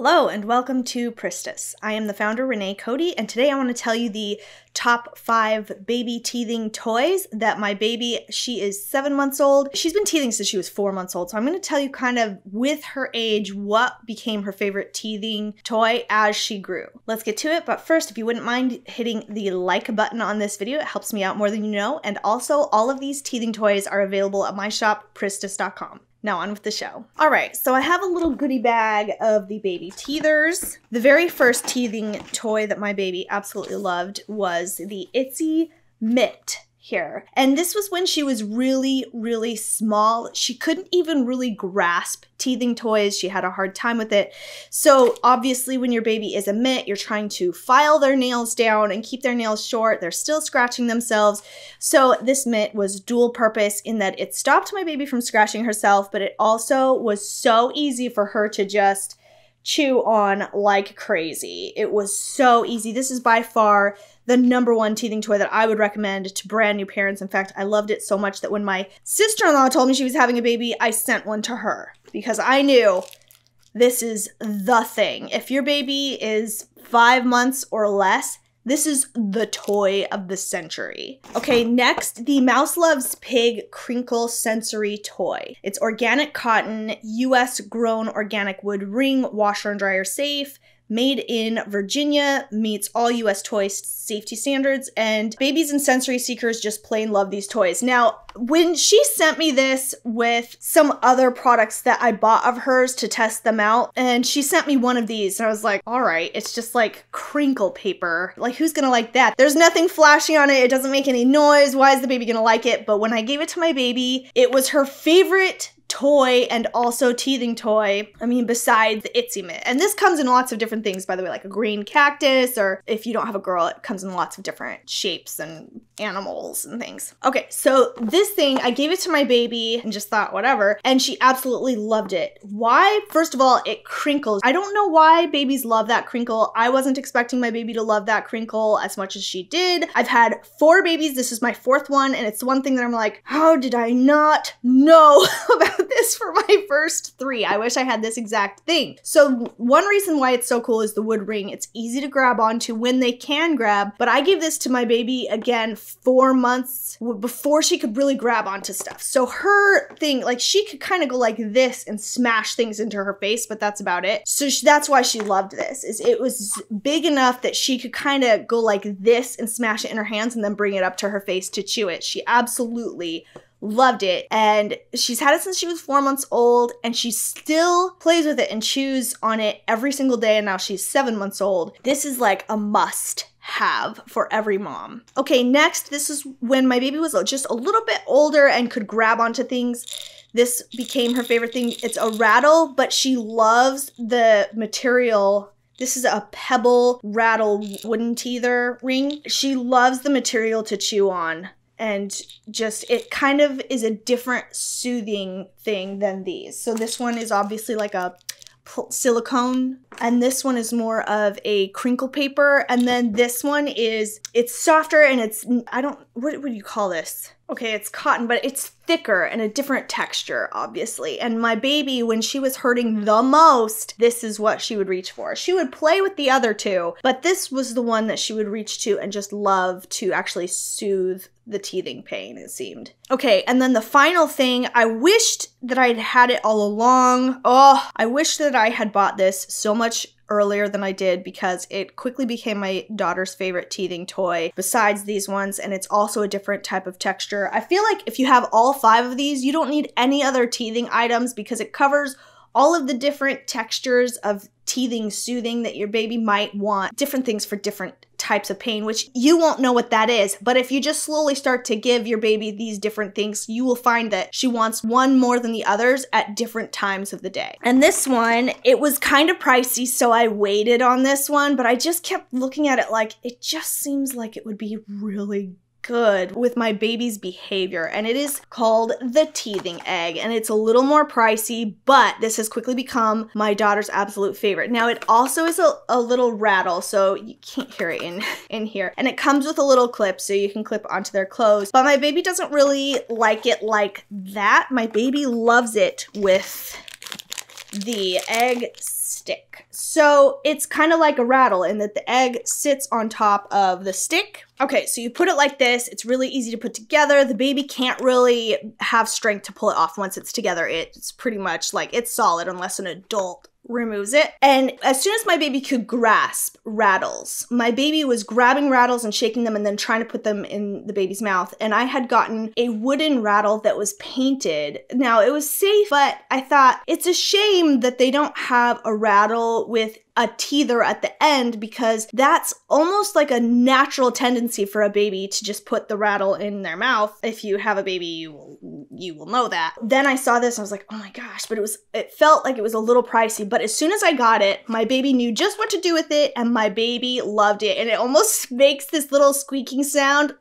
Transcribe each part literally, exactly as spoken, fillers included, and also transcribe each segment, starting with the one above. Hello and welcome to Pristus. I am the founder, Renee Cody, and today I want to tell you the top five baby teething toys that my baby, she is seven months old. She's been teething since she was four months old. So I'm going to tell you kind of with her age, what became her favorite teething toy as she grew. Let's get to it. But first, if you wouldn't mind hitting the like button on this video, it helps me out more than you know. And also all of these teething toys are available at my shop, pristus dot com. Now on with the show. All right, so I have a little goodie bag of the baby teethers. The very first teething toy that my baby absolutely loved was the Itzy Mitt here. And this was when she was really, really small. She couldn't even really grasp teething toys. She had a hard time with it. So obviously when your baby is a mitt, you're trying to file their nails down and keep their nails short. They're still scratching themselves. So this mitt was dual purpose in that it stopped my baby from scratching herself, but it also was so easy for her to just chew on like crazy. It was so easy. This is by far the number one teething toy that I would recommend to brand new parents. In fact, I loved it so much that when my sister-in-law told me she was having a baby, I sent one to her because I knew this is the thing. If your baby is five months or less, this is the toy of the century. Okay, next, the Mouse Loves Pig Crinkle Sensory Toy. It's organic cotton, U S grown organic wood ring, washer and dryer safe. Made in Virginia, meets all U S toy safety standards, and babies and sensory seekers just plain love these toys. Now, when she sent me this with some other products that I bought of hers to test them out, and she sent me one of these, and I was like, all right, it's just like crinkle paper. Like, who's gonna like that? There's nothing flashy on it. It doesn't make any noise. Why is the baby gonna like it? But when I gave it to my baby, it was her favorite toy and also teething toy, I mean, besides the Itzy Mitt. And this comes in lots of different things, by the way, like a green cactus, or if you don't have a girl, it comes in lots of different shapes and animals and things. Okay, so this thing, I gave it to my baby and just thought, whatever, and she absolutely loved it. Why? First of all, it crinkles. I don't know why babies love that crinkle. I wasn't expecting my baby to love that crinkle as much as she did. I've had four babies. This is my fourth one, and it's one thing that I'm like, how did I not know about this for my first three? I wish I had this exact thing. So one reason why it's so cool is the wood ring. It's easy to grab onto when they can grab, but I gave this to my baby, again, four months before she could really grab onto stuff. So her thing, like, she could kind of go like this and smash things into her face, but that's about it. So she, that's why she loved this, is it was big enough that she could kind of go like this and smash it in her hands and then bring it up to her face to chew it. She absolutely loved it, and she's had it since she was four months old, and she still plays with it and chews on it every single day, and now she's seven months old. This is like a must have for every mom. Okay, next, this is when my baby was just a little bit older and could grab onto things. This became her favorite thing. It's a rattle, but she loves the material. This is a Pebble Rattle wooden teether ring. She loves the material to chew on. And just, it kind of is a different soothing thing than these. So this one is obviously like a silicone, and this one is more of a crinkle paper. And then this one is, it's softer, and it's, I don't, what would you call this? Okay, it's cotton, but it's thicker and a different texture, obviously. And my baby, when she was hurting the most, this is what she would reach for. She would play with the other two, but this was the one that she would reach to and just love to actually soothe the teething pain, it seemed. Okay, and then the final thing, I wished that I'd had it all along. Oh, I wish that I had bought this so much earlier than I did, because it quickly became my daughter's favorite teething toy besides these ones, and it's also a different type of texture. I feel like if you have all five of these, you don't need any other teething items because it covers all of the different textures of teething soothing that your baby might want, different things for different types of pain, which you won't know what that is. But if you just slowly start to give your baby these different things, you will find that she wants one more than the others at different times of the day. And this one, it was kind of pricey, so I waited on this one, but I just kept looking at it like, it just seems like it would be really good. good with my baby's behavior, and it is called The Teething Egg, and it's a little more pricey, but this has quickly become my daughter's absolute favorite. Now, it also is a, a little rattle, so you can't hear it in, in here, and it comes with a little clip, so you can clip onto their clothes, but my baby doesn't really like it like that. My baby loves it with the egg stick. So it's kind of like a rattle in that the egg sits on top of the stick. Okay, so you put it like this. It's really easy to put together. The baby can't really have strength to pull it off once it's together. It's pretty much like it's solid unless an adult removes it. And as soon as my baby could grasp rattles, my baby was grabbing rattles and shaking them and then trying to put them in the baby's mouth. And I had gotten a wooden rattle that was painted. Now it was safe, but I thought it's a shame that they don't have a rattle with a teether at the end, because that's almost like a natural tendency for a baby to just put the rattle in their mouth. If you have a baby, you will, you will know that. Then I saw this, I was like, oh my gosh, but it was, it felt like it was a little pricey, but as soon as I got it, my baby knew just what to do with it, and my baby loved it, and it almost makes this little squeaking sound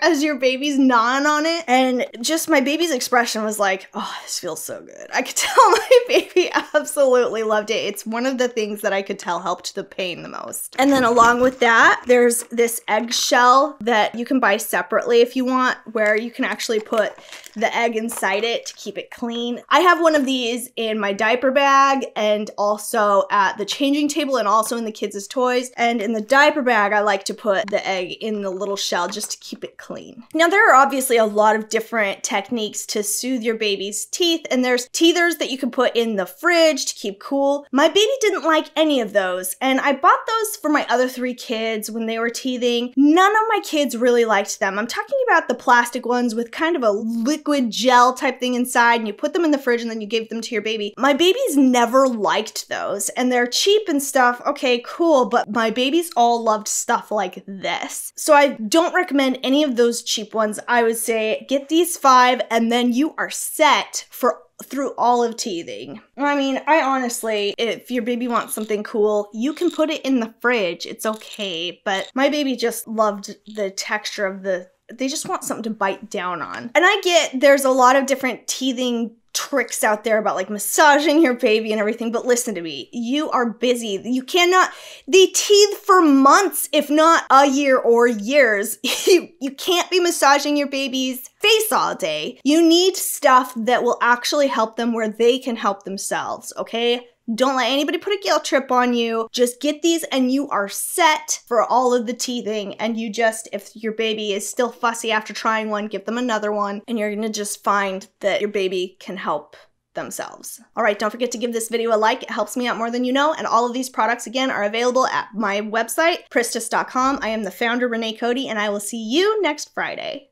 as your baby's gnawing on it. And just my baby's expression was like, oh, this feels so good. I could tell my baby absolutely loved it. It's one of the things that I could tell helped the pain the most. And then along with that, there's this eggshell that you can buy separately if you want, where you can actually put the egg inside it to keep it clean. I have one of these in my diaper bag and also at the changing table and also in the kids' toys. And in the diaper bag, I like to put the egg in the little shell just to keep it clean. Clean. Now, there are obviously a lot of different techniques to soothe your baby's teeth, and there's teethers that you can put in the fridge to keep cool. My baby didn't like any of those, and I bought those for my other three kids when they were teething. None of my kids really liked them. I'm talking about the plastic ones with kind of a liquid gel type thing inside, and you put them in the fridge and then you give them to your baby. My babies never liked those, and they're cheap and stuff. Okay, cool, but my babies all loved stuff like this. So I don't recommend any of those cheap ones. I would say get these five and then you are set for through all of teething. I mean, I honestly, if your baby wants something cool, you can put it in the fridge. It's okay, but my baby just loved the texture of the, they just want something to bite down on. And I get there's a lot of different teething tricks out there about like massaging your baby and everything, but listen to me, you are busy. You cannot, they teethe for months, if not a year or years. you, you can't be massaging your baby's face all day. You need stuff that will actually help them where they can help themselves, okay? Don't let anybody put a guilt trip on you. Just get these and you are set for all of the teething. And you just, if your baby is still fussy after trying one, give them another one. And you're gonna just find that your baby can help themselves. All right, don't forget to give this video a like. It helps me out more than you know. And all of these products, again, are available at my website, pristus dot com. I am the founder, Renee Cody, and I will see you next Friday.